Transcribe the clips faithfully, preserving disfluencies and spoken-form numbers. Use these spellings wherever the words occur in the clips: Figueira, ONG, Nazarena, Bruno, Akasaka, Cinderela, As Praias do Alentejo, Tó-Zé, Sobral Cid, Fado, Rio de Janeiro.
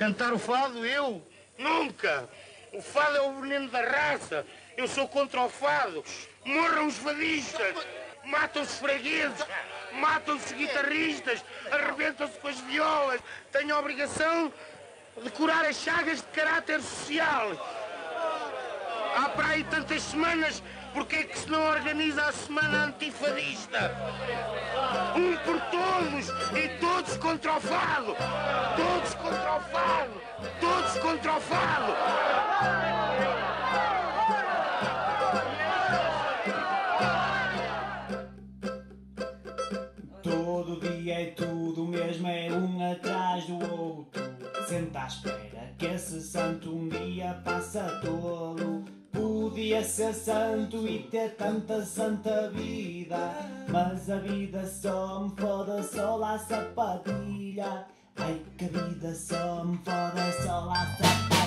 Cantar o fado, eu? Nunca! O fado é o veneno da raça. Eu sou contra o fado. Morram os fadistas. Matam-se fregueses. Matam-se guitarristas. Arrebentam-se com as violas. Tenho a obrigação de curar as chagas de caráter social. Há para aí tantas semanas, porque é que se não organiza a semana antifadista? Um por todos e todos contra o fado! Todos contra o fado! Todos contra o fado! Todo dia é tudo mesmo, é um atrás do outro. Senta à espera que esse santo um dia passa tolo. Podia ser santo e ter tanta santa vida, mas a vida só me foda, só lá a sapatilha. Ai, que a vida só me foda, só lá a sapatilha.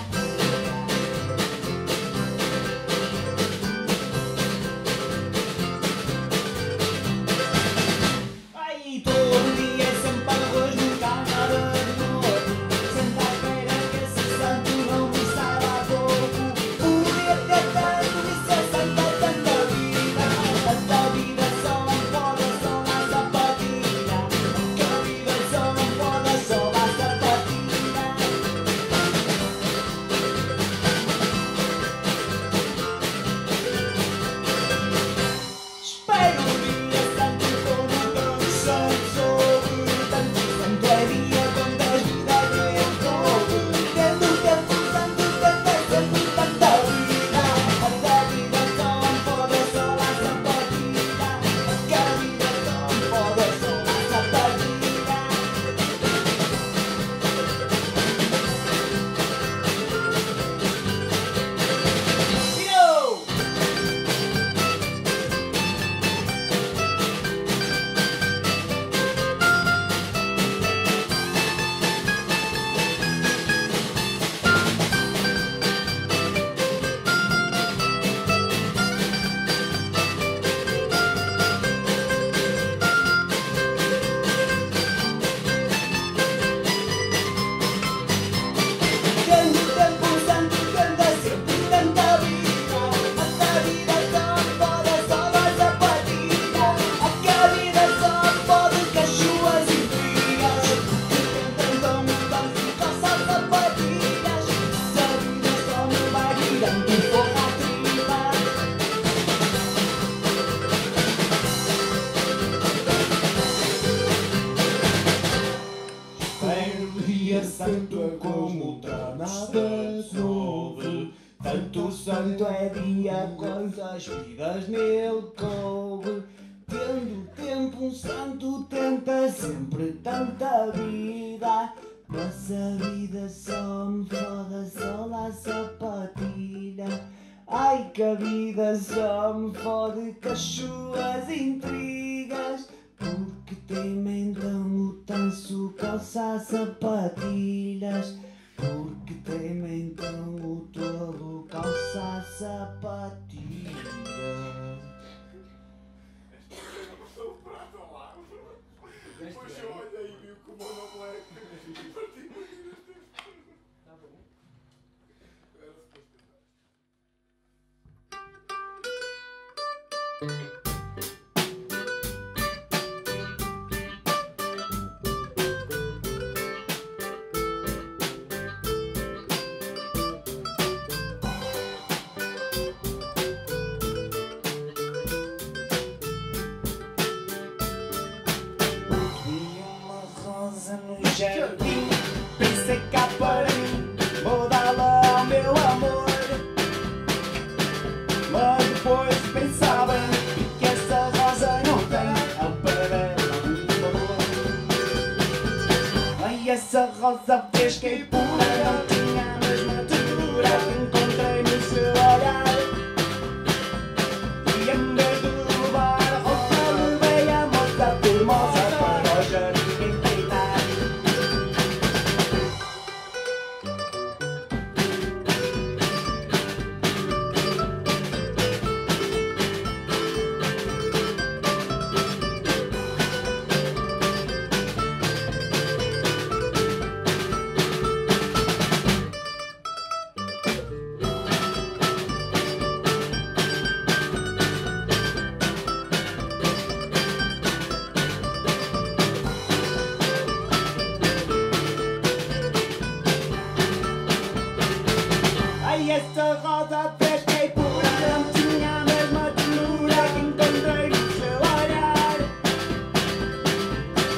esta roda pesquei por ar, não tinha a mesma ternura que encontrei no seu olhar.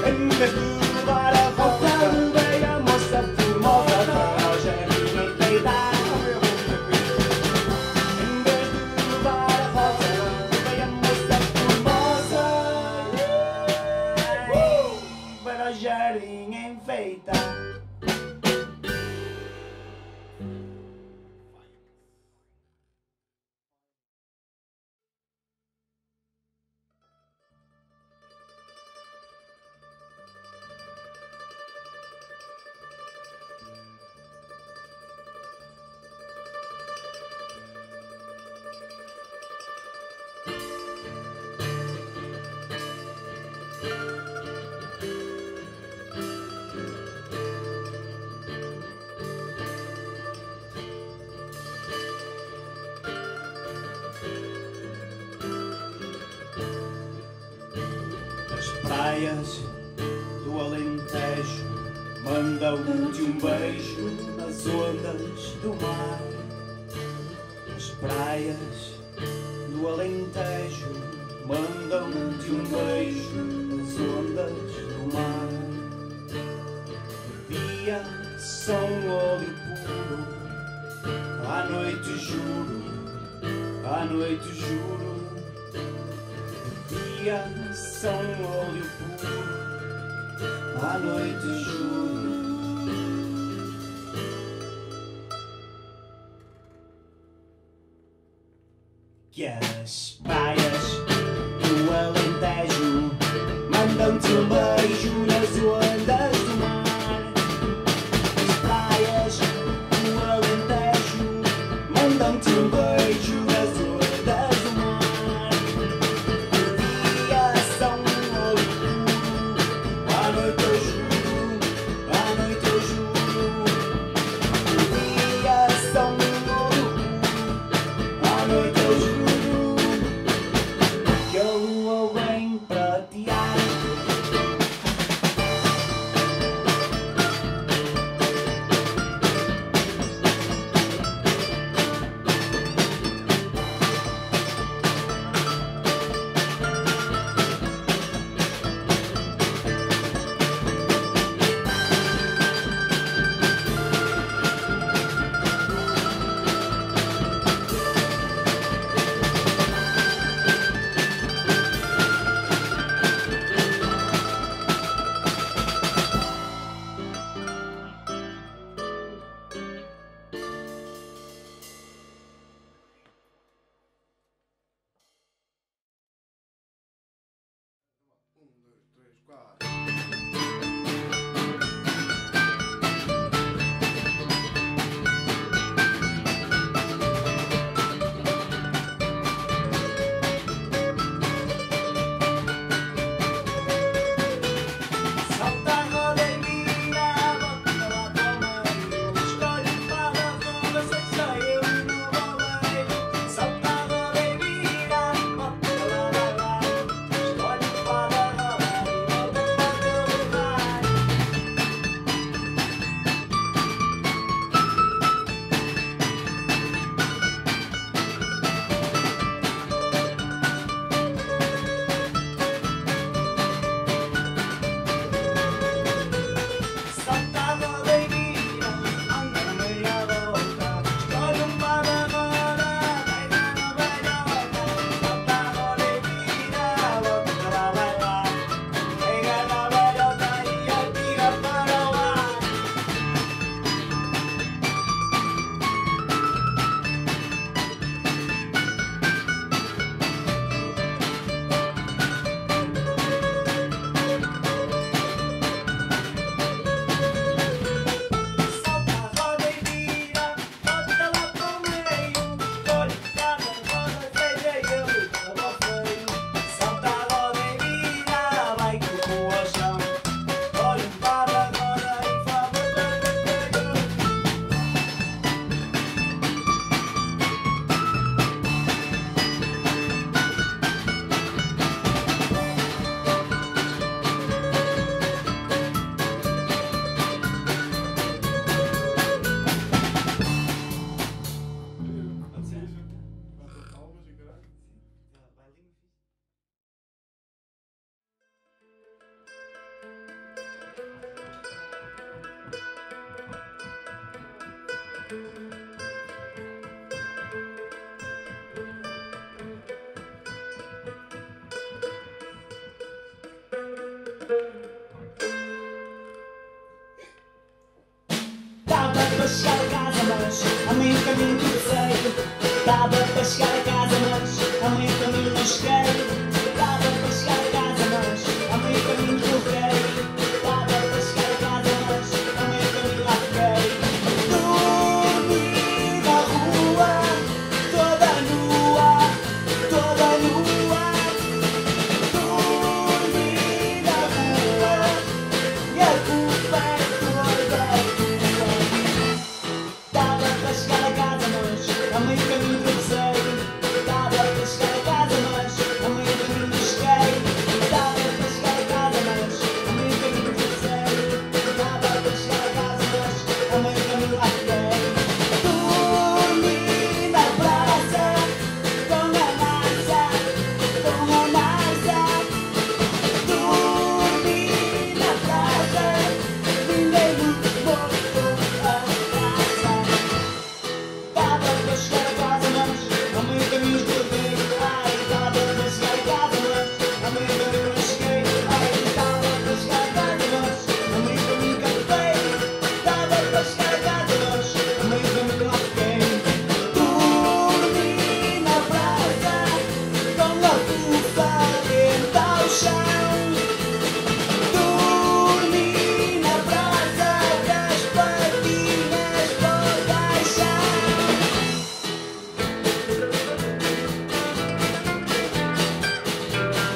Em vez de levar a volta, levei a moça por moda para o jardim peidar. Em vez de levar a volta, levei a moça por moda para o jardim enfeitar. As praias do Alentejo mandam-te um beijo nas ondas do mar. As praias do Alentejo mandam-te um beijo nas ondas do mar. Dia são óleo puro, à noite juro, à noite juro. São óleo puro, à noite juro. Que as praias do Alentejo mandam-te um beijo nas ondas do mar. As praias do Alentejo mandam-te um beijo nas ondas. A lua vem pratear Dava para chegar a casa, mas a meio caminho tudo sei. Dava para chegar a casa, mas a meio caminho não cheguei. Dava para chegar a casa, mas a meio caminho não cheguei. Dava para chegar a casa, mas a meio caminho lá fiquei. Dormi na rua, toda nua, toda nua. Dormi na rua e a culpa é toda tua. Dava para chegar a casa, mas a meio caminho não sei. Dava para chegar a casa, mas a meio caminho não cheguei. Dava para chegar a casa, mas a meio caminho não sei. Dava para chegar a casa, mas a meio caminho lá fiquei. Dormi na praça, com a massa, com a massa. Dormi na praça, ninguém me botou a casa. Dava para chegar a casa, mas a meio caminho escorreguei. Ai, dava para chegar a casa, mas a meio caminho não cheguei. Ai, dava para chegar a casa, mas a meio caminho captei. Dava para chegar a casa, mas a meio caminho lá fiquei. Dormi na praça, com a culpa dentro ao chão. Dormi na praça, das patinhas para o caixão. Este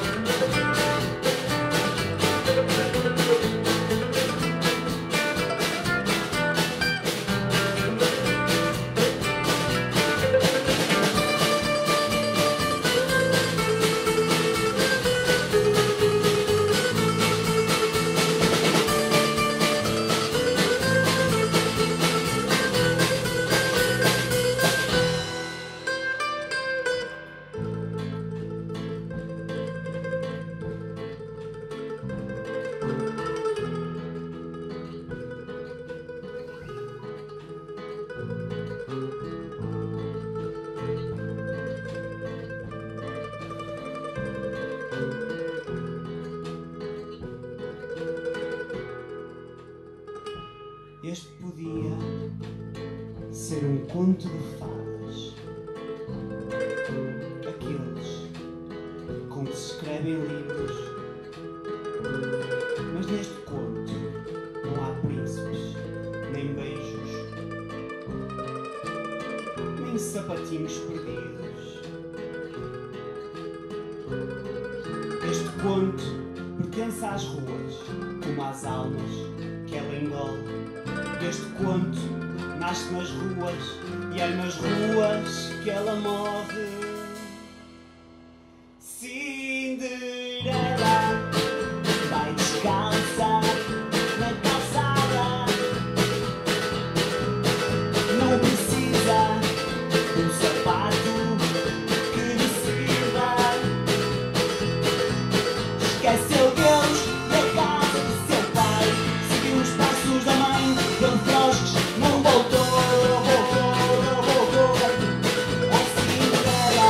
podia ser um conto de fadas, aqueles com que se escrevem livros, mas neste conto não há príncipes, nem beijos, nem sapatinhos perdidos. Este conto pertence às ruas, como às almas que ela engole. Este conto nasce nas ruas e é nas ruas que ela morre. Cinderela vai descalça na calçada, não precisa de um sapato que lhe sirva. Esqueceu Deus da casa de seu pai, seguiu os passos da mãe. Não prosques, não voltou, voltou, voltou, voltou. A Cinderela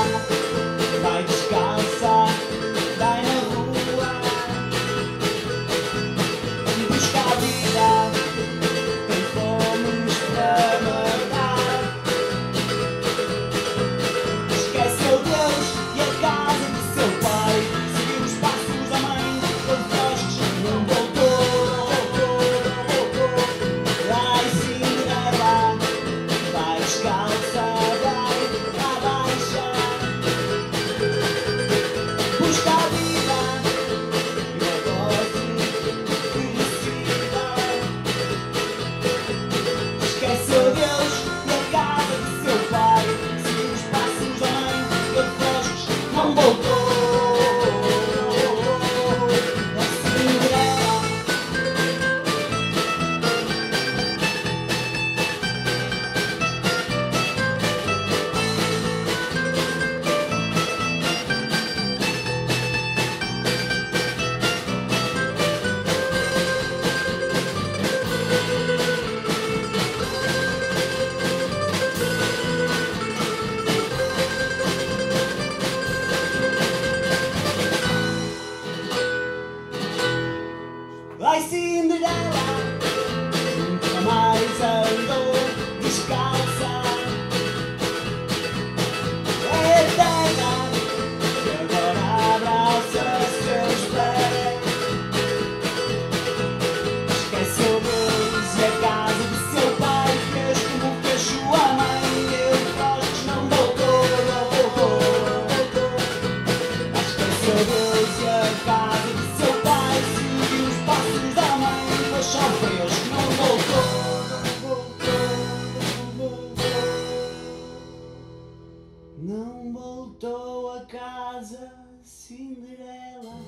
Não voltou a casa, Cinderela.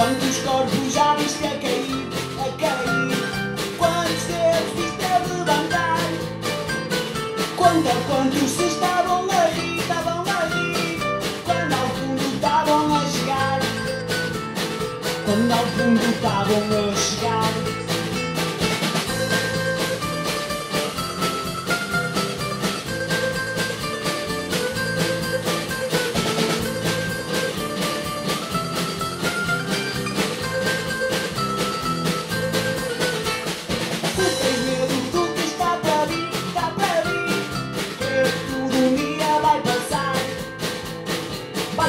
Quantos corpos já viste a cair, a cair? Quantos dedos viste a levantar? Quando a quantos se estavam a rir, estavam a rir? Quando ao fundo estavam a chegar? Quando ao fundo estavam a chegar?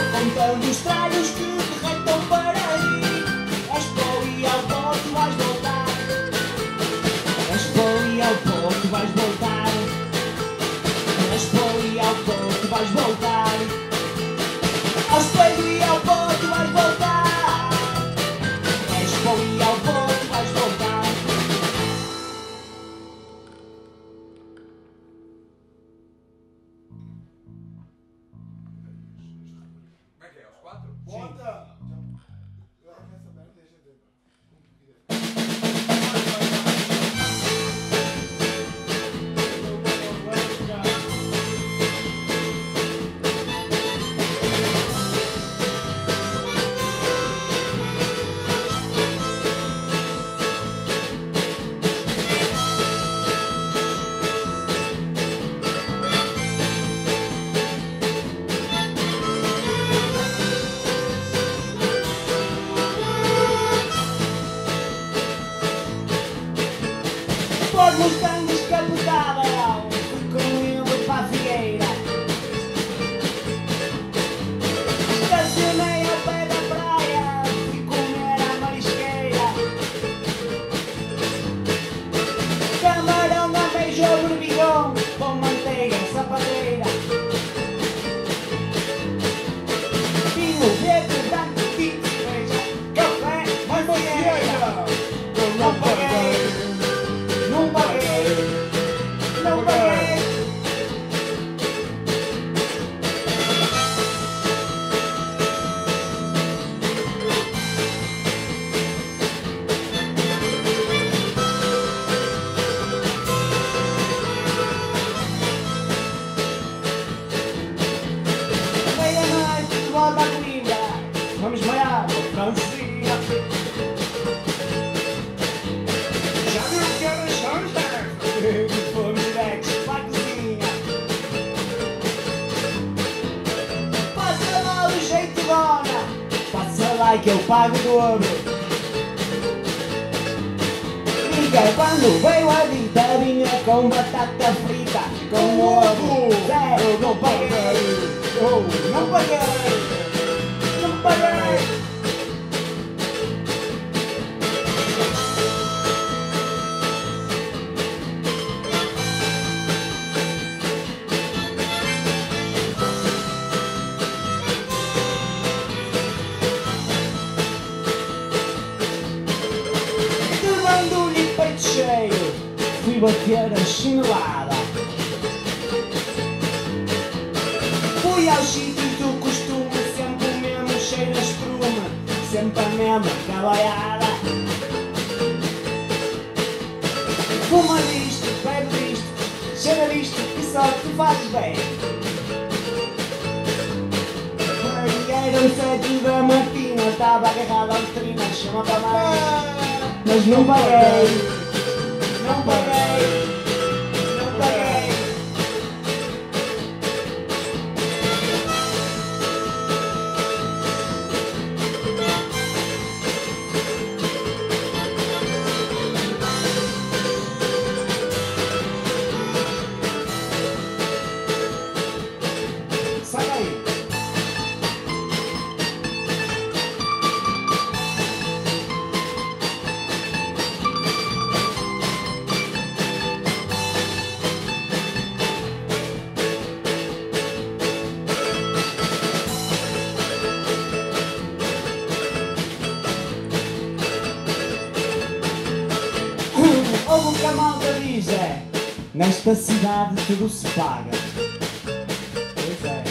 Contando os tralhos que derretam para aí. És pó e ao pó tu vais voltar. És pó e ao pó tu vais voltar. És pó e ao pó tu vais voltar. Ao espelho e ao pó tu vais voltar. És pó e ao pó tu vais voltar. Bota! Eu acho que essa merda deixa dentro. Os tangues que apertavam, fui com ele para a Figueira. Estacionei ao pé da praia, fui comer a marisqueira. Camarão, ameijo, borbigão, com manteiga, sapateira. Vinho, verde, branco, tinto, cerveja, café, marmoleira. Não paguei. Não paguei, não paguei. Meia-noite, de volta à comida. Vamos maiar o Francisco. Que eu pago o dobro. E quando veio a dita, vinha com batata frita, com ovo. Zé, eu não paguei, eu não paguei, não paguei. bater a chinelada. Fui aos sítios do costume, sempre o mesmo cheiro a espuma, sempre a mesma cabalhada. Fuma disto, bebe disto, cheira disto e só te fazes bem. Eram sete da matina, estava agarrado à vitrina, chama para mais, mas não parei. Não paguei, não paguei. Sai daí. O que a malta diz é: nesta cidade tudo se paga. Pois é.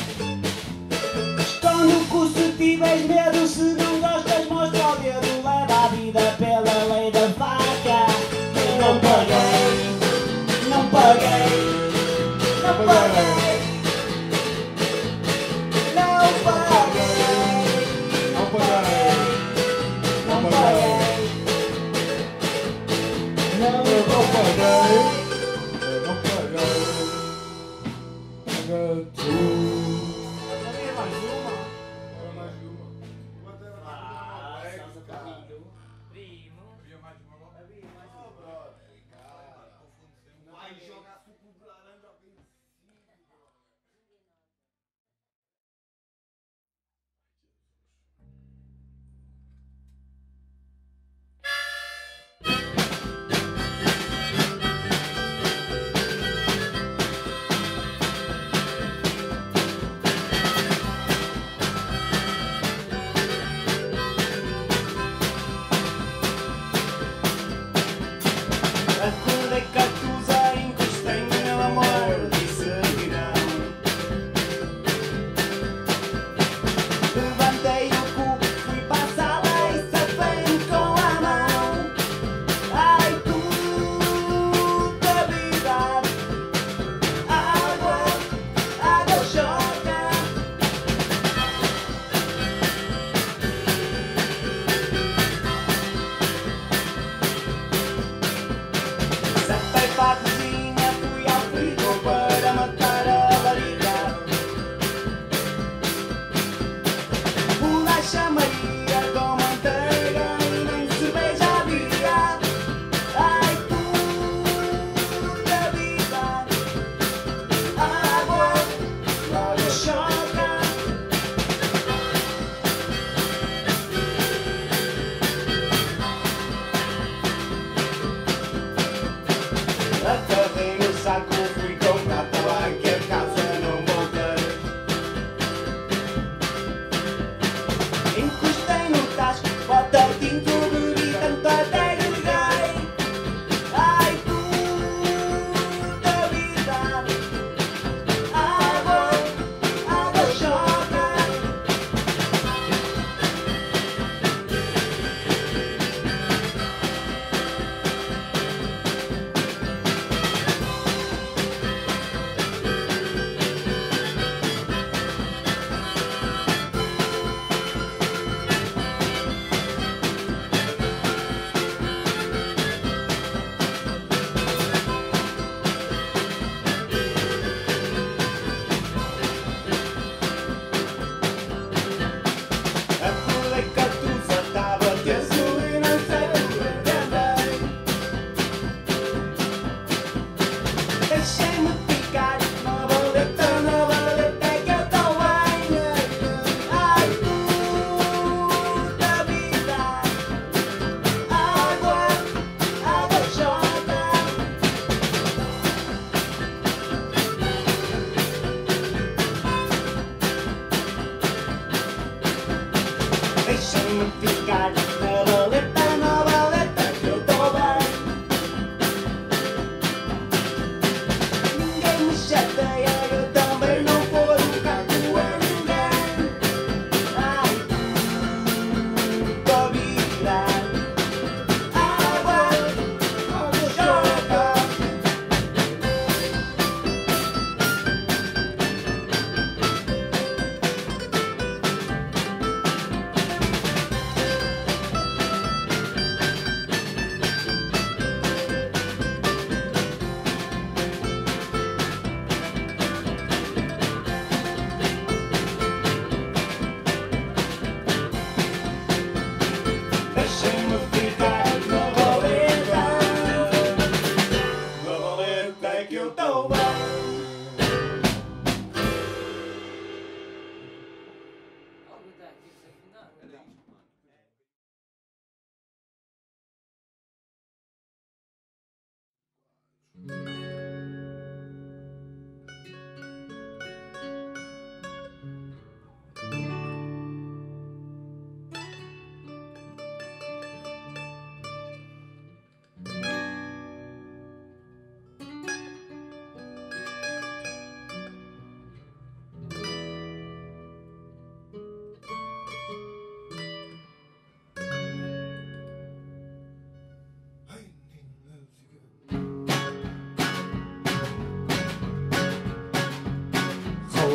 Estou no curso, se tiveres medo, se não gostas, mostra o dedo. Leva a vida pela lei da vaca. Eu não paguei, não paguei, não paguei, não paguei, não paguei, não paguei. Mais uma? Mais uma. Ah, é,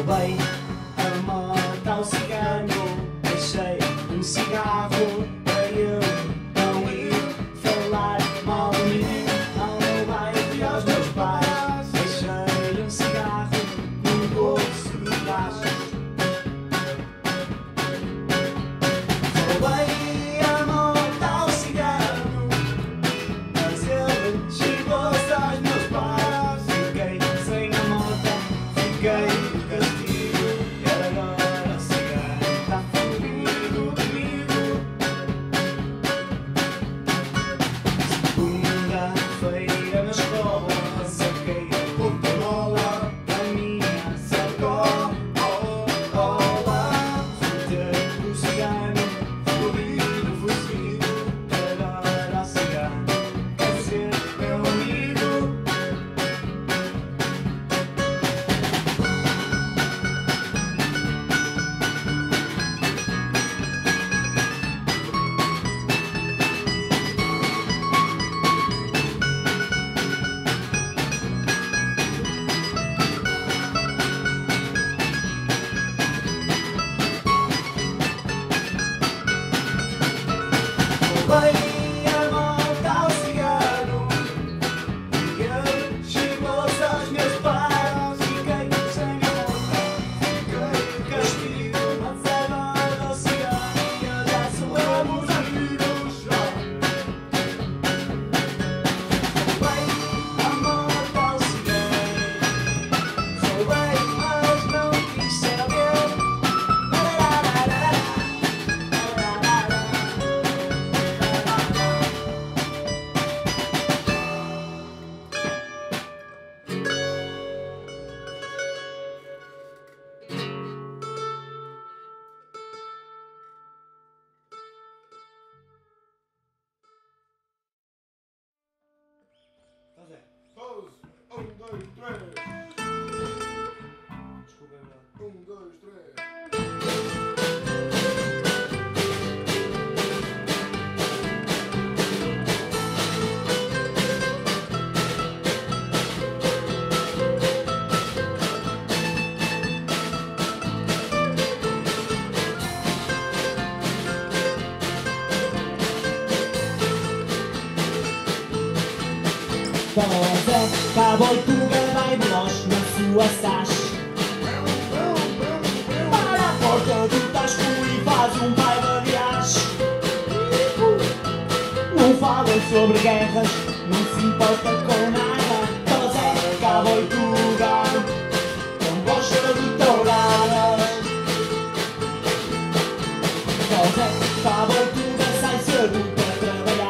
roubei a moto ao cigano, deixei um cigarro para eu não ir falar mal de mim ao meu bairro e aos meus pais. Deixei um cigarro no bolso de baixo. Roubei a moto ao cigano, mas ele chegou-se aos meus pais. Fiquei sem a moto, fiquei no castigo. Era agora o cigano, está fugido comigo. Segunda-feira na escola, saquei a porta-mola da minha sacola. Oh, oh, lá, fui-te o cigano. Roubei a moto ao cigano e ele chegou-se aos meus pais. Fiquei sem a moto, fiquei no castigo, mas agora o cigano e eu já somos amigos. Roubei a moto ao cigano, roubei, mas não quis ser pause. Um, dois, três. Desculpa, meu. Um, dois, três. Posa, cowboy com um grande broche na sua sache. Para a porta do tasco e faz um baile de acho. Não falam sobre guerras, não se importa com nada. Posa, cowboy com um broche de touradas. Posa, cowboy com sai cedo para trabalhar.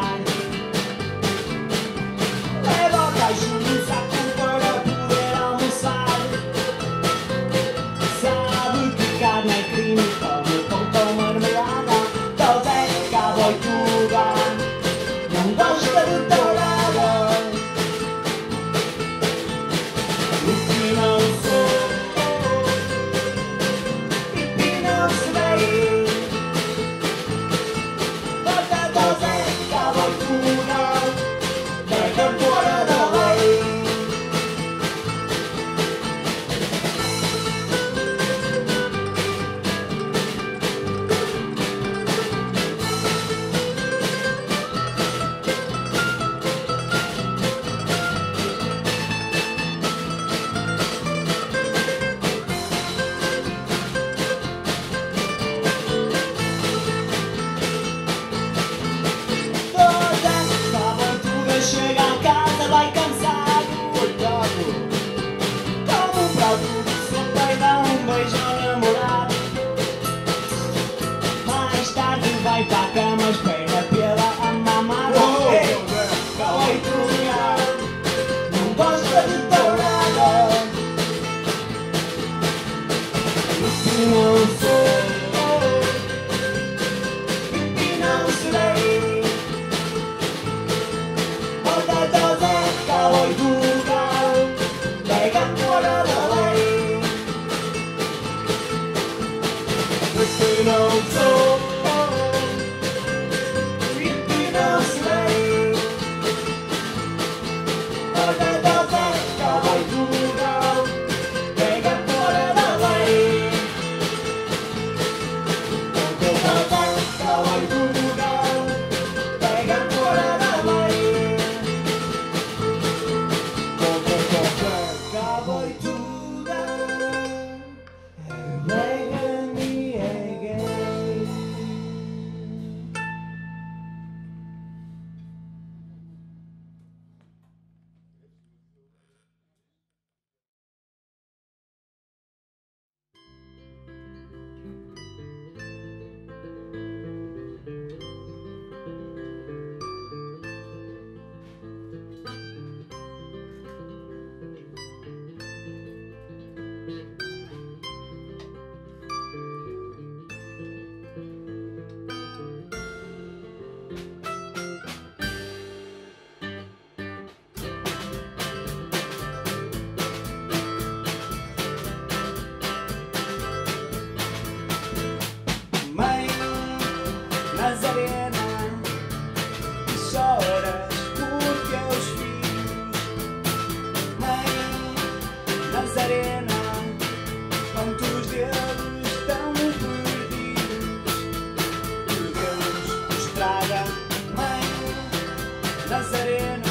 Nazareno,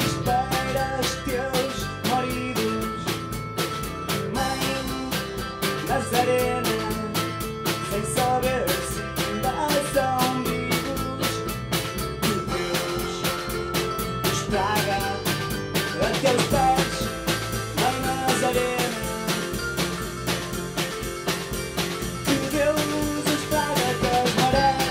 espera os teus maridos. Mãe Nazarena, sem saber se ainda são vivos, que Deus nos traga a teus pés, Mãe Nazarena. Que Deus nos traga teus marés.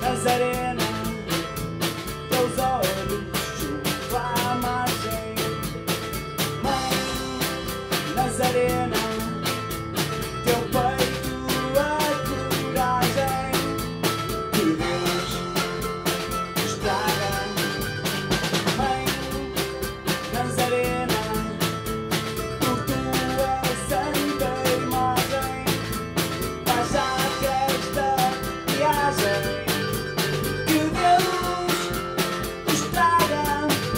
Nazarena, teus olhos junto à margem. Mãe Nazarena, teu peito a coragem. Que Deus nos traga, Mãe Nazarena, por tua santa imagem. Faz já que esta viagem. Que Deus nos traga a teus pés.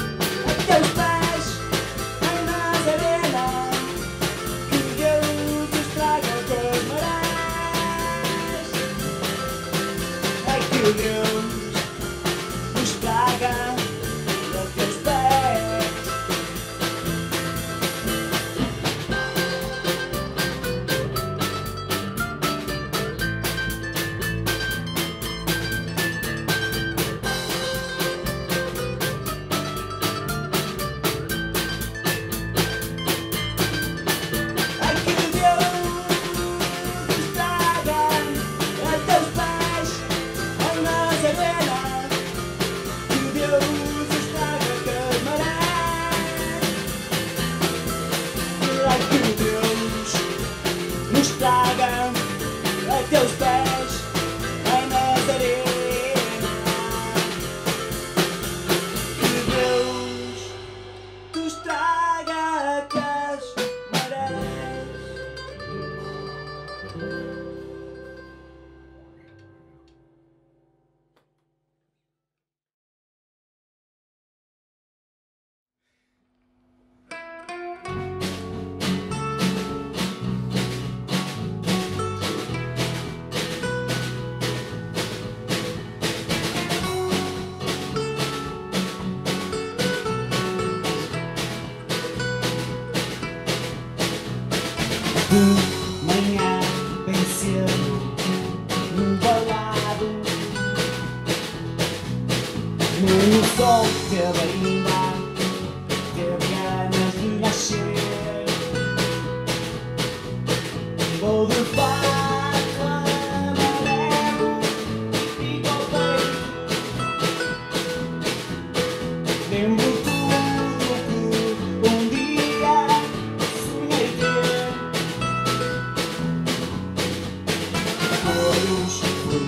Ai, que Deus nos traga a teus pés. Traga a teus pés, Mãe Nazarena. Que Deus nos traga até as marés. De manhã, bem cedo, num balado, no sol teve ainda, teve ganas de nascer. Vou de barco amarelo e voltei. Lembro tudo que um dia sonhei ter. Fomos do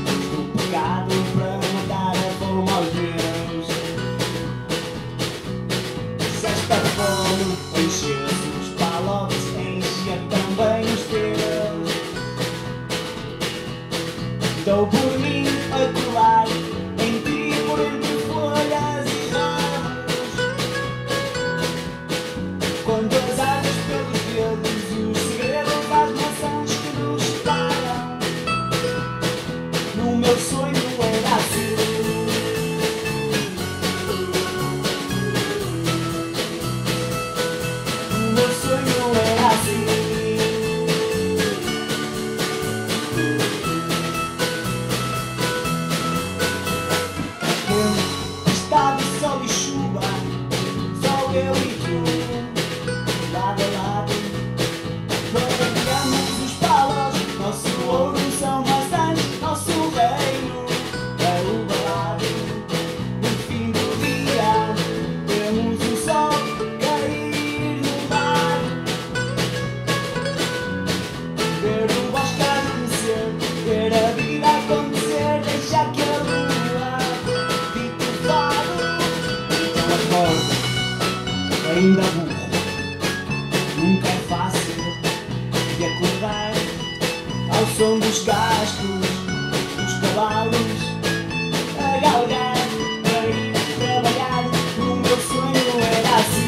pecado para matar a fome aos meus. Se esta fome enchesse os palácios, enchia também os teus. Dou por mim a colar em ti por entre folhas e ramos, quando as águas pelos dedos e o segredo das maçãs que nos separam. No meu sonho era assim. No meu sonho era assim. Eu estava sol e chuva, só eu e tu, lado a lado. Nós os palos, nosso ouro são maçãs, nosso reino é o balado. No fim do dia, temos o sol cair no mar, ver o bosque adormecer, ver a vida acontecer, deixar que a lua dite o fado. Então acordo, ainda burro, nunca é fácil de acordar ao som dos gastos, dos cavalos a galgar para ir trabalhar. O meu sonho era assim.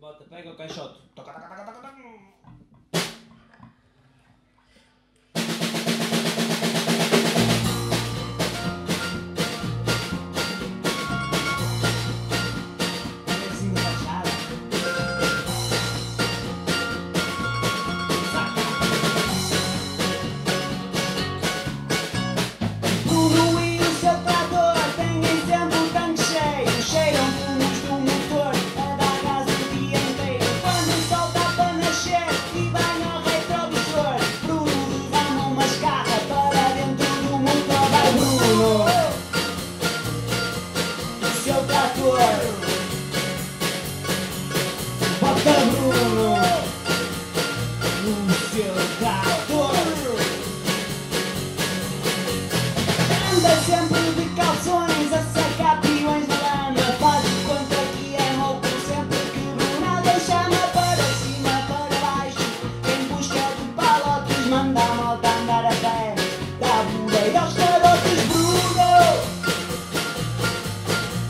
Bota, pega o caixote. Toca, toca, toca, toca, toca. Bota Bruno no seu trator. Anda sempre de calções a sacar peões na lama. Faz de conta que é roubo sempre que Bruno deixa-me para cima, para baixo. Em busca de palotes manda a malta andar a pé. Dá buleira aos carotes, Bruno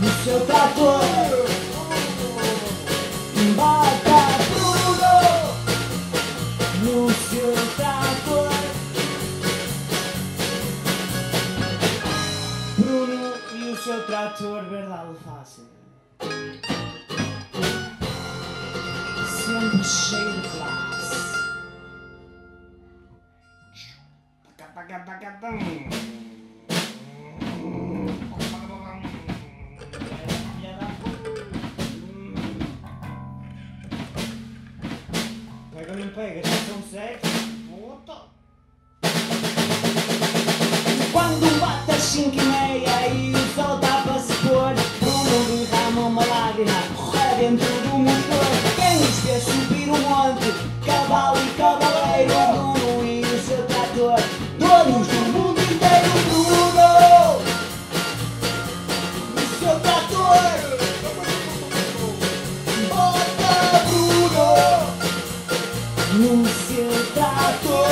no seu trator. Seu trator verde alface, sempre cheio de classe. Paca, paca, paca, pão. Pega, não pega, já são sete. Puta. Quando bate às cinco e meia e o sol dava-se pôr, Bruno derrama uma lágrima, corre dentro do motor. Quem os vê subir o monte, cavalo e cavaleiro, Bruno e o seu trator, donos do mundo inteiro. Bruno o seu trator. Bota Bruno no seu trator.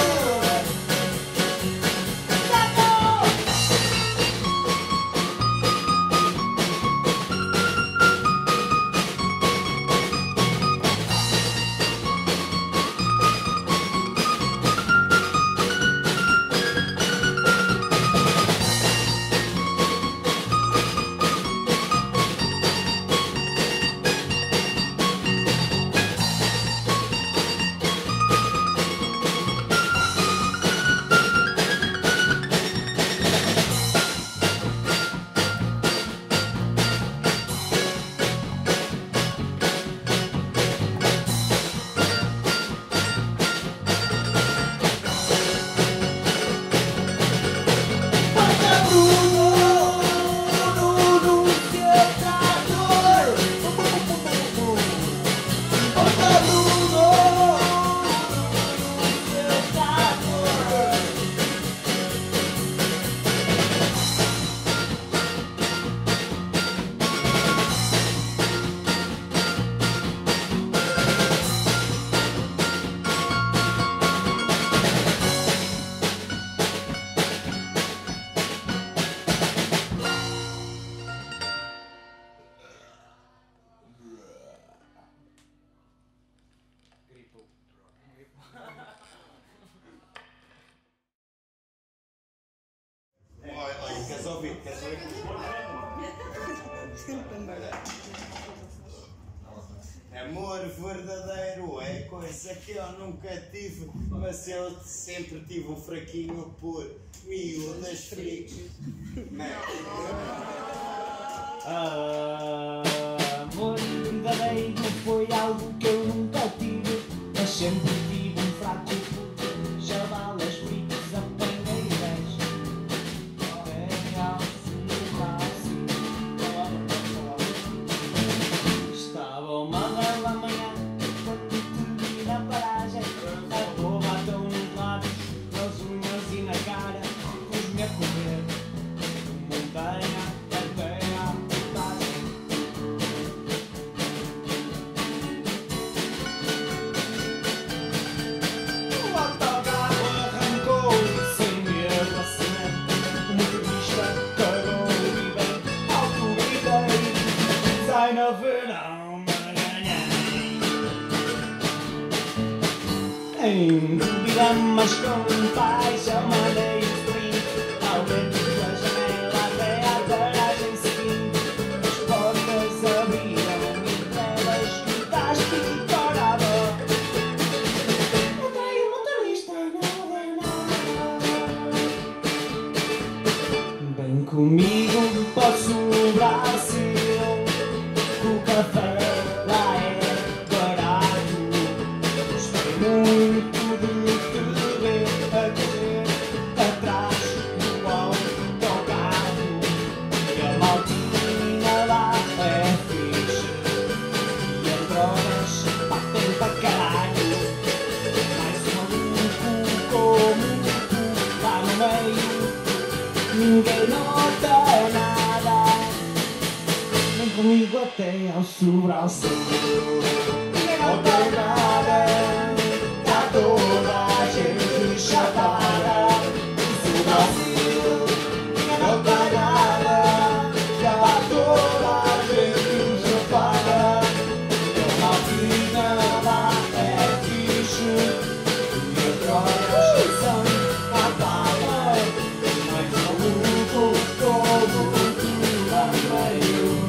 Amor verdadeiro é coisa que eu nunca tive, mas eu sempre tive um fraquinho por miúdas fritas. Amor verdadeiro foi algo que eu nunca tive, mas sempre tive um fraco por chavalas fritas apanheiras. rain. Duvidar mais com um pai, chama-lhe fim. Ao vento pela janela até à garagem sim. As portas abriram entre elas gritaste e corava. Eu tenho motorista, não é nada. Bem comigo posso lembrar se eu com o café. Ninguém nota nada. Vem comigo até ao sobral. Ninguém nota nada. Tá toda a gente chapada. Sobral. Ninguém nota nada. Tá toda a gente chapada. É uma vida lá, é fixe. E as drogas são ninguém nota nada. Tá toda a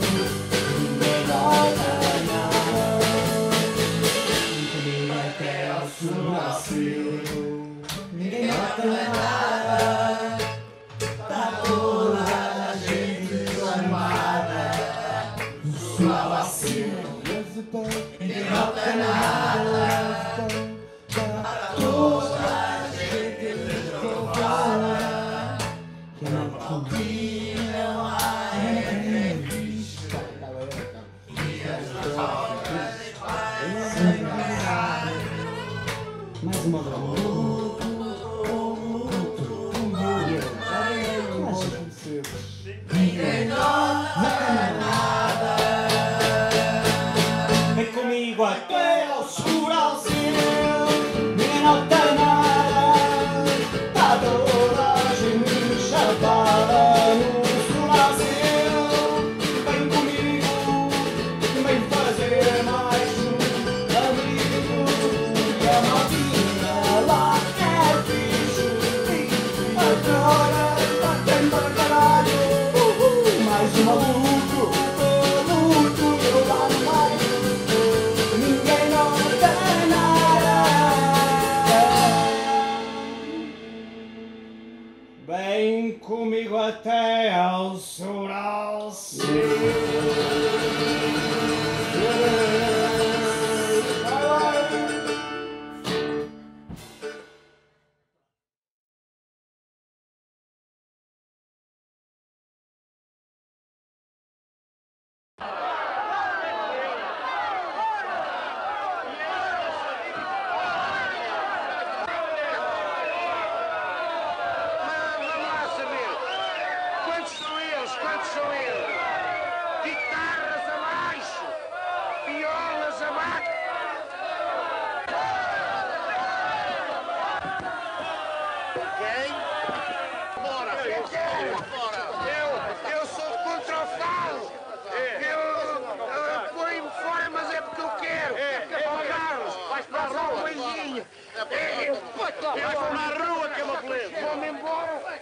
gente chamada. Sua vacina. Ninguém nota nada. Tá toda a gente chamada. Que não combina lá é revista. E as drogas fazem nada. Mais uma droga. Ninguém nota nada. Vem comigo até ao sobralzinho. Ninguém nota nada. Tá toda a gente chapada no sobralzinho. Vem comigo, vem fazer mais um amigo. E a maldita lá é fixe. Agora tá tendo a caralho. Maluco, maluco, eu lá no meio. Ninguém nota nada. Vem comigo até ao sobral. É, eu vou na rua, que eu vou embora.